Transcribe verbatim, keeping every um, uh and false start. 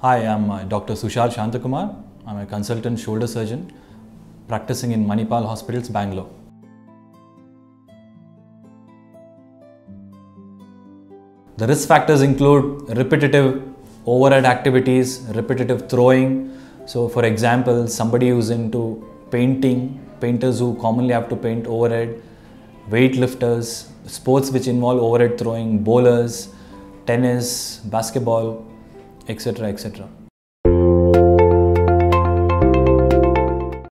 Hi, I'm Doctor Sushal Shanthakumar. I'm a consultant shoulder surgeon practicing in Manipal Hospitals, Bangalore. The risk factors include repetitive overhead activities, repetitive throwing. So for example, somebody who's into painting, painters who commonly have to paint overhead, weightlifters, sports which involve overhead throwing, bowlers, tennis, basketball, et cetera, et cetera